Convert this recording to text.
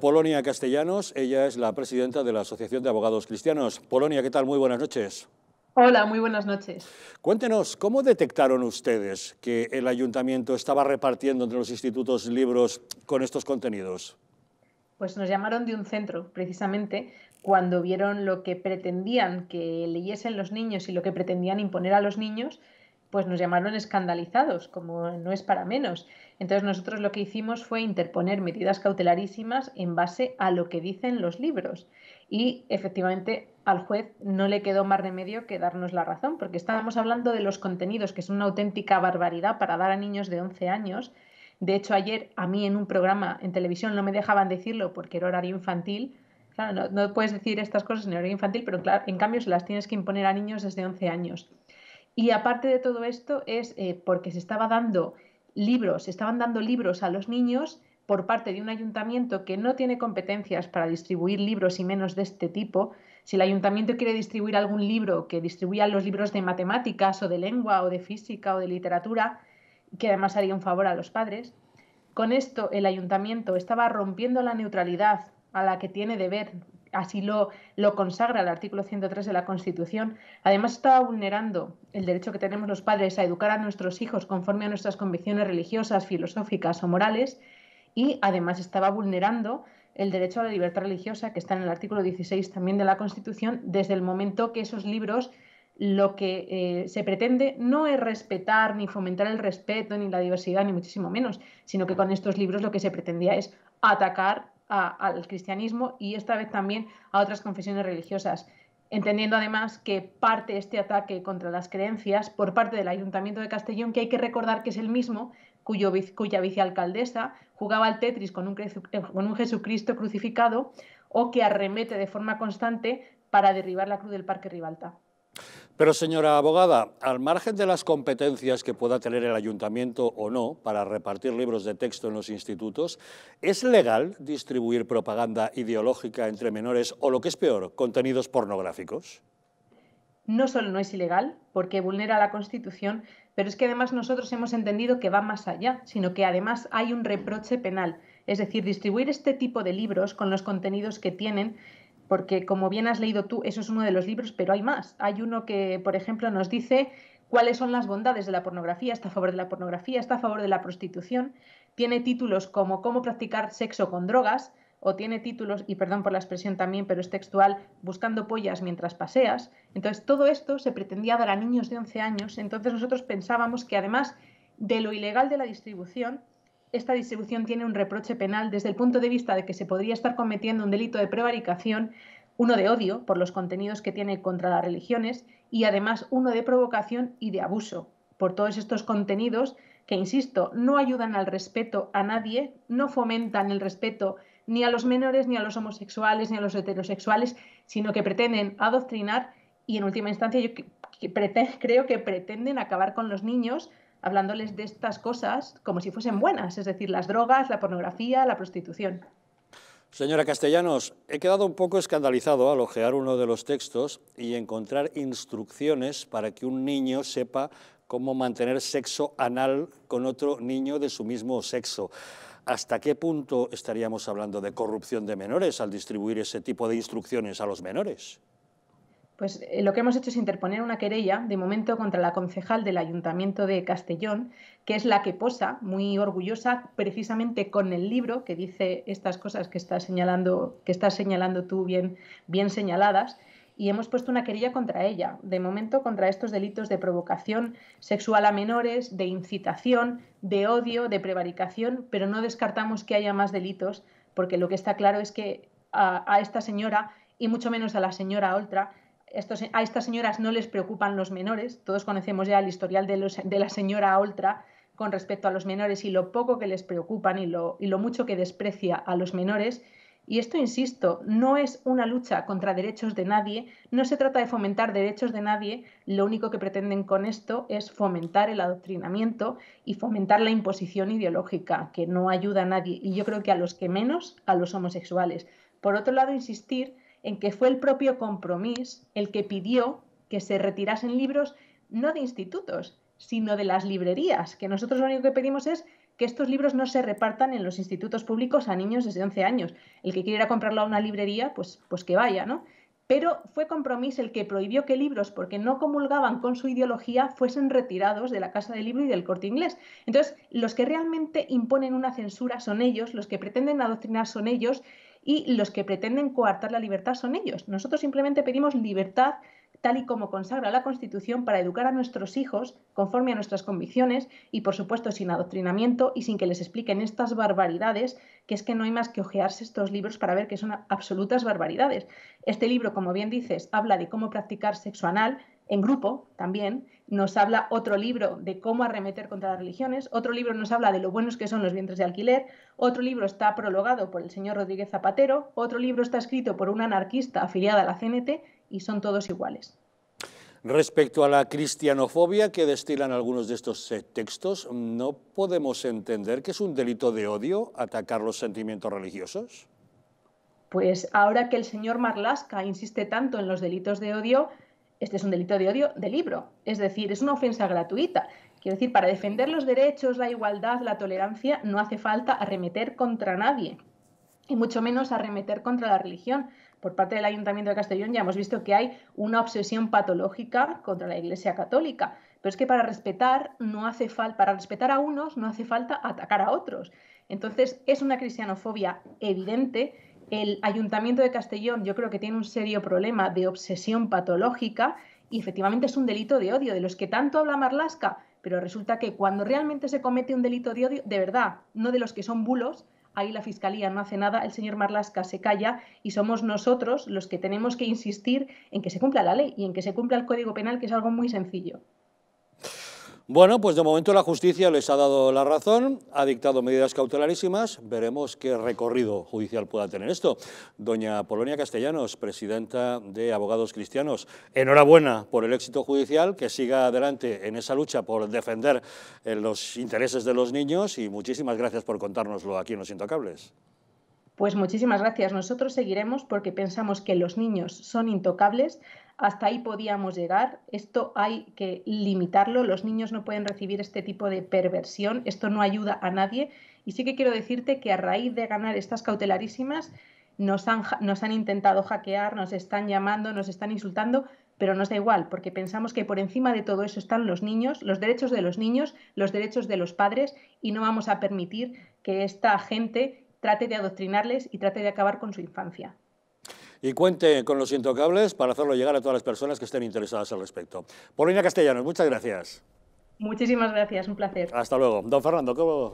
Polonia Castellanos, ella es la presidenta de la Asociación de Abogados Cristianos. Polonia, ¿qué tal? Muy buenas noches. Hola, muy buenas noches. Cuéntenos, ¿cómo detectaron ustedes que el ayuntamiento estaba repartiendo entre los institutos libros con estos contenidos? Pues nos llamaron de un centro, precisamente, cuando vieron lo que pretendían que leyesen los niños y lo que pretendían imponer a los niños, pues nos llamaron escandalizados, como no es para menos. Entonces nosotros lo que hicimos fue interponer medidas cautelarísimas en base a lo que dicen los libros. Y efectivamente al juez no le quedó más remedio que darnos la razón, porque estábamos hablando de los contenidos, que es una auténtica barbaridad para dar a niños de 11 años. De hecho ayer a mí en un programa en televisión no me dejaban decirlo porque era horario infantil. Claro, no puedes decir estas cosas en horario infantil, pero claro, en cambio se las tienes que imponer a niños desde 11 años. Y aparte de todo esto es porque se estaban dando libros a los niños por parte de un ayuntamiento que no tiene competencias para distribuir libros y menos de este tipo. Si el ayuntamiento quiere distribuir algún libro, que distribuya los libros de matemáticas o de lengua o de física o de literatura, que además haría un favor a los padres. Con esto el ayuntamiento estaba rompiendo la neutralidad a la que tiene deber. Así lo consagra el artículo 103 de la Constitución. Además, estaba vulnerando el derecho que tenemos los padres a educar a nuestros hijos conforme a nuestras convicciones religiosas, filosóficas o morales, y además estaba vulnerando el derecho a la libertad religiosa, que está en el artículo 16 también de la Constitución, desde el momento que esos libros lo que se pretende no es respetar ni fomentar el respeto ni la diversidad, ni muchísimo menos, sino que con estos libros lo que se pretendía es atacar al cristianismo y esta vez también a otras confesiones religiosas, entendiendo además que parte este ataque contra las creencias por parte del Ayuntamiento de Castellón, que hay que recordar que es el mismo cuya vicealcaldesa jugaba al Tetris con un Jesucristo crucificado o que arremete de forma constante para derribar la cruz del Parque Rivalta. Pero señora abogada, al margen de las competencias que pueda tener el ayuntamiento o no para repartir libros de texto en los institutos, ¿es legal distribuir propaganda ideológica entre menores o, lo que es peor, contenidos pornográficos? No solo no es ilegal, porque vulnera la Constitución, pero es que además nosotros hemos entendido que va más allá, sino que además hay un reproche penal. Es decir, distribuir este tipo de libros con los contenidos que tienen, porque como bien has leído tú, eso es uno de los libros, pero hay más. Hay uno que, por ejemplo, nos dice cuáles son las bondades de la pornografía, está a favor de la pornografía, está a favor de la prostitución, tiene títulos como cómo practicar sexo con drogas, o tiene títulos, y perdón por la expresión también, pero es textual, buscando pollas mientras paseas. Entonces todo esto se pretendía dar a niños de 11 años, entonces nosotros pensábamos que además de lo ilegal de la distribución, esta distribución tiene un reproche penal desde el punto de vista de que se podría estar cometiendo un delito de prevaricación, uno de odio por los contenidos que tiene contra las religiones y además uno de provocación y de abuso por todos estos contenidos que, insisto, no ayudan al respeto a nadie, no fomentan el respeto ni a los menores, ni a los homosexuales, ni a los heterosexuales, sino que pretenden adoctrinar y en última instancia yo creo que pretenden acabar con los niños hablándoles de estas cosas como si fuesen buenas, es decir, las drogas, la pornografía, la prostitución. Señora Castellanos, he quedado un poco escandalizado al ojear uno de los textos y encontrar instrucciones para que un niño sepa cómo mantener sexo anal con otro niño de su mismo sexo. ¿Hasta qué punto estaríamos hablando de corrupción de menores al distribuir ese tipo de instrucciones a los menores? Pues lo que hemos hecho es interponer una querella, de momento, contra la concejal del Ayuntamiento de Castellón, que es la que posa, muy orgullosa, precisamente con el libro que dice estas cosas que estás señalando tú bien señaladas, y hemos puesto una querella contra ella, de momento contra estos delitos de provocación sexual a menores, de incitación, de odio, de prevaricación, pero no descartamos que haya más delitos, porque lo que está claro es que a esta señora, y mucho menos a la señora Oltra, a estas señoras no les preocupan los menores, todos conocemos ya el historial de la señora Oltra con respecto a los menores y lo poco que les preocupan y lo mucho que desprecia a los menores. Y esto, insisto, no es una lucha contra derechos de nadie, no se trata de fomentar derechos de nadie, lo único que pretenden con esto es fomentar el adoctrinamiento y fomentar la imposición ideológica, que no ayuda a nadie, y yo creo que a los que menos, a los homosexuales. Por otro lado, insistir en que fue el propio Compromís el que pidió que se retirasen libros no de institutos, sino de las librerías, que nosotros lo único que pedimos es que estos libros no se repartan en los institutos públicos a niños desde 11 años. El que quiera comprarlo a una librería, pues que vaya, ¿no? Pero fue Compromís el que prohibió que libros, porque no comulgaban con su ideología, fuesen retirados de la Casa del Libro y del Corte Inglés. Entonces, los que realmente imponen una censura son ellos, los que pretenden adoctrinar son ellos y los que pretenden coartar la libertad son ellos. Nosotros simplemente pedimos libertad tal y como consagra la Constitución para educar a nuestros hijos conforme a nuestras convicciones y, por supuesto, sin adoctrinamiento y sin que les expliquen estas barbaridades, que es que no hay más que ojearse estos libros para ver que son absolutas barbaridades. Este libro, como bien dices, habla de cómo practicar sexo anal en grupo también, nos habla otro libro de cómo arremeter contra las religiones, otro libro nos habla de lo buenos que son los vientres de alquiler, otro libro está prologado por el señor Rodríguez Zapatero, otro libro está escrito por una anarquista afiliada a la CNT y son todos iguales. Respecto a la cristianofobia que destilan algunos de estos textos, ¿no podemos entender que es un delito de odio atacar los sentimientos religiosos? Pues ahora que el señor Marlaska insiste tanto en los delitos de odio, este es un delito de odio de libro, es decir, es una ofensa gratuita. Quiero decir, para defender los derechos, la igualdad, la tolerancia, no hace falta arremeter contra nadie, y mucho menos arremeter contra la religión. Por parte del Ayuntamiento de Castellón ya hemos visto que hay una obsesión patológica contra la Iglesia Católica, pero es que para respetar, a unos no hace falta atacar a otros. Entonces, es una cristianofobia evidente. El Ayuntamiento de Castellón yo creo que tiene un serio problema de obsesión patológica y efectivamente es un delito de odio, de los que tanto habla Marlaska, pero resulta que cuando realmente se comete un delito de odio, de verdad, no de los que son bulos, ahí la Fiscalía no hace nada, el señor Marlaska se calla y somos nosotros los que tenemos que insistir en que se cumpla la ley y en que se cumpla el Código Penal, que es algo muy sencillo. Bueno, pues de momento la justicia les ha dado la razón, ha dictado medidas cautelarísimas, veremos qué recorrido judicial pueda tener esto. Doña Polonia Castellanos, presidenta de Abogados Cristianos, enhorabuena por el éxito judicial, que siga adelante en esa lucha por defender los intereses de los niños y muchísimas gracias por contárnoslo aquí en Los Intocables. Pues muchísimas gracias. Nosotros seguiremos porque pensamos que los niños son intocables. Hasta ahí podíamos llegar. Esto hay que limitarlo. Los niños no pueden recibir este tipo de perversión. Esto no ayuda a nadie. Y sí que quiero decirte que a raíz de ganar estas cautelarísimas nos han intentado hackear, nos están llamando, nos están insultando, pero nos da igual porque pensamos que por encima de todo eso están los niños, los derechos de los niños, los derechos de los padres y no vamos a permitir que esta gente trate de adoctrinarles y trate de acabar con su infancia. Y cuente con Los Intocables para hacerlo llegar a todas las personas que estén interesadas al respecto. Polonia Castellanos, muchas gracias. Muchísimas gracias, un placer. Hasta luego. Don Fernando, ¿cómo?